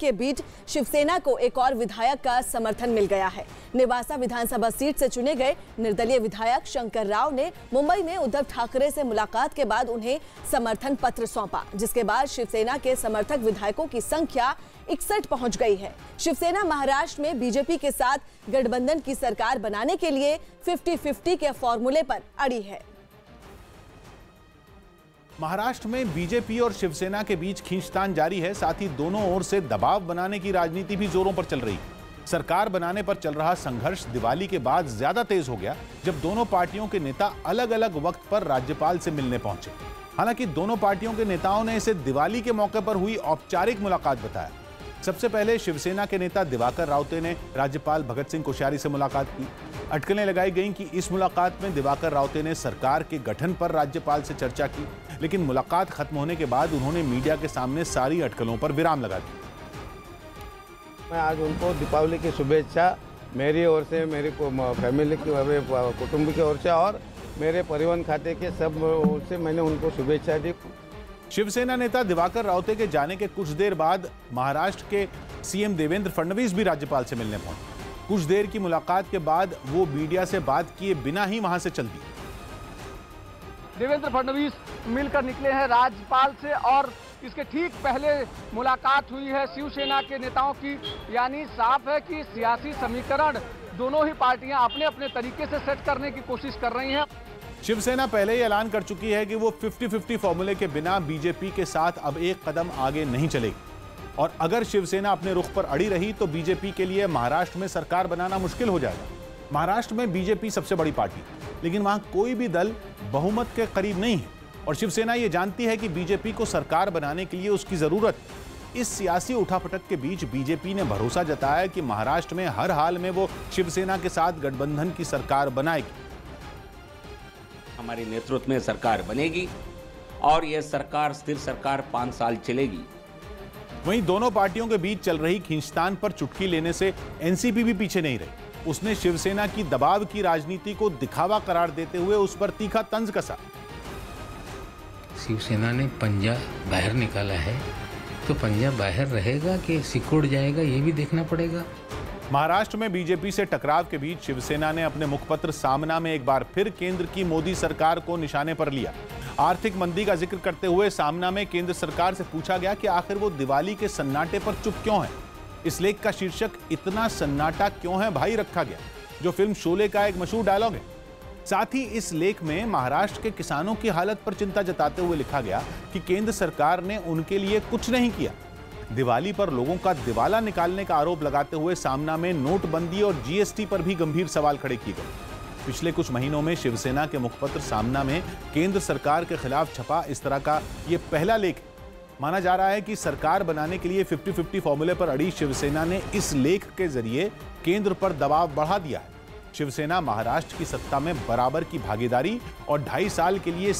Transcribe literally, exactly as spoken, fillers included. के बीच शिवसेना को एक और विधायक का समर्थन मिल गया है। नेवासा विधानसभा सीट से चुने गए निर्दलीय विधायक शंकर राव ने मुंबई में उद्धव ठाकरे से मुलाकात के बाद उन्हें समर्थन पत्र सौंपा, जिसके बाद शिवसेना के समर्थक विधायकों की संख्या इकसठ पहुंच गई है। शिवसेना महाराष्ट्र में बीजेपी के साथ गठबंधन की सरकार बनाने के लिए फिफ्टी फिफ्टी के फॉर्मूले पर अड़ी है। महाराष्ट्र में बीजेपी और शिवसेना के बीच खींचतान जारी है, साथ ही दोनों ओर से दबाव बनाने की राजनीति भी जोरों पर चल रही है। सरकार बनाने पर चल रहा संघर्ष दिवाली के बाद ज्यादा तेज हो गया, जब दोनों पार्टियों के नेता अलग अलग वक्त पर राज्यपाल से मिलने पहुंचे। हालांकि दोनों पार्टियों के नेताओं ने इसे दिवाली के मौके पर हुई औपचारिक मुलाकात बताया। सबसे पहले शिवसेना के नेता दिवाकर रावते ने राज्यपाल भगत सिंह कोश्यारी से मुलाकात की। अटकलें लगाई गईं कि इस मुलाकात में दिवाकर रावते ने सरकार के गठन पर राज्यपाल से चर्चा की, लेकिन मुलाकात खत्म होने के बाद उन्होंने मीडिया के सामने सारी अटकलों पर विराम लगा दिया। मैं आज उनको दीपावली की शुभेच्छा मेरी ओर से, मेरे को फैमिली की ओर से, कुटुंब की ओर से और मेरे परिवहन खाते के सब ओर से मैंने उनको शुभेच्छा दी। शिवसेना नेता दिवाकर रावते के जाने के कुछ देर बाद महाराष्ट्र के सीएम देवेंद्र फडणवीस भी राज्यपाल से मिलने पहुंचे। कुछ देर की मुलाकात के बाद वो मीडिया से बात किए बिना ही वहां से चल दी। देवेंद्र फडणवीस मिलकर निकले हैं राज्यपाल से और इसके ठीक पहले मुलाकात हुई है शिवसेना के नेताओं की। यानी साफ है कि सियासी समीकरण दोनों ही पार्टियां अपने अपने तरीके से सेट करने की कोशिश कर रही हैं। शिवसेना पहले ही ऐलान कर चुकी है कि वो फिफ्टी फिफ्टी फॉर्मूले के बिना बीजेपी के साथ अब एक कदम आगे नहीं चलेगी, और अगर शिवसेना अपने रुख पर अड़ी रही तो बीजेपी के लिए महाराष्ट्र में सरकार बनाना मुश्किल हो जाएगा। महाराष्ट्र में बीजेपी सबसे बड़ी पार्टी, लेकिन वहां कोई भी दल बहुमत के करीब नहीं है, और शिवसेना ये जानती है कि बीजेपी को सरकार बनाने के लिए उसकी जरूरत। इस सियासी उठापटक के बीच बीजेपी ने भरोसा जताया कि महाराष्ट्र में हर हाल में वो शिवसेना के साथ गठबंधन की सरकार बनाएगी। हमारे नेतृत्व में सरकार बनेगी और यह सरकार स्थिर सरकार पांच साल चलेगी। वहीं दोनों पार्टियों के बीच चल रही खींचतान पर चुटकी लेने से एनसीपी भी पीछे नहीं रही। उसने शिवसेना की दबाव की राजनीति को दिखावा करार देते हुए उस पर तीखा तंज कसा। शिवसेना ने पंजा बाहर निकाला है, तो पंजा बाहर रहेगा कि सिकुड़ जाएगा, ये भी देखना पड़ेगा। महाराष्ट्र में बीजेपी से टकराव के बीच शिवसेना ने अपने मुखपत्र सामना में एक बार फिर केंद्र की मोदी सरकार को निशाने पर लिया। आर्थिक मंदी का जिक्र करते हुए सामना में केंद्र सरकार से पूछा गया कि आखिर वो दिवाली के सन्नाटे पर चुप क्यों है। इस लेख का शीर्षक इतना सन्नाटा क्यों है भाई रखा गया, जो फिल्म शोले का एक मशहूर डायलॉग है। साथ ही इस लेख में महाराष्ट्र के किसानों की हालत पर चिंता जताते हुए लिखा गया कि केंद्र सरकार ने उनके लिए कुछ नहीं किया। दिवाली पर लोगों का दिवाला निकालने का आरोप लगाते हुए सामना में नोटबंदी और जीएसटी पर भी गंभीर सवाल खड़े किए गए। पिछले कुछ महीनों में शिवसेना के मुखपत्र सामना में केंद्र सरकार के खिलाफ छपा इस तरह का ये पहला लेख। माना जा रहा है कि सरकार बनाने के लिए फिफ्टी फिफ्टी फॉर्मूले पर अड़ी शिवसेना ने इस लेख के जरिए केंद्र पर दबाव बढ़ा दिया है। शिवसेना महाराष्ट्र की सत्ता में बराबर की भागीदारी और ढाई साल के लिए